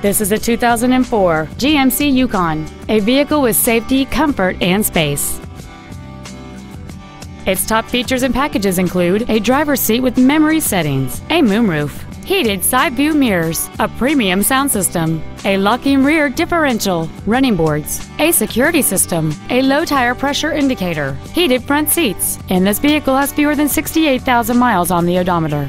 This is a 2004 GMC Yukon, a vehicle with safety, comfort, and space. Its top features and packages include a driver's seat with memory settings, a moonroof, heated side view mirrors, a premium sound system, a locking rear differential, running boards, a security system, a low tire pressure indicator, heated front seats, and this vehicle has fewer than 68,000 miles on the odometer.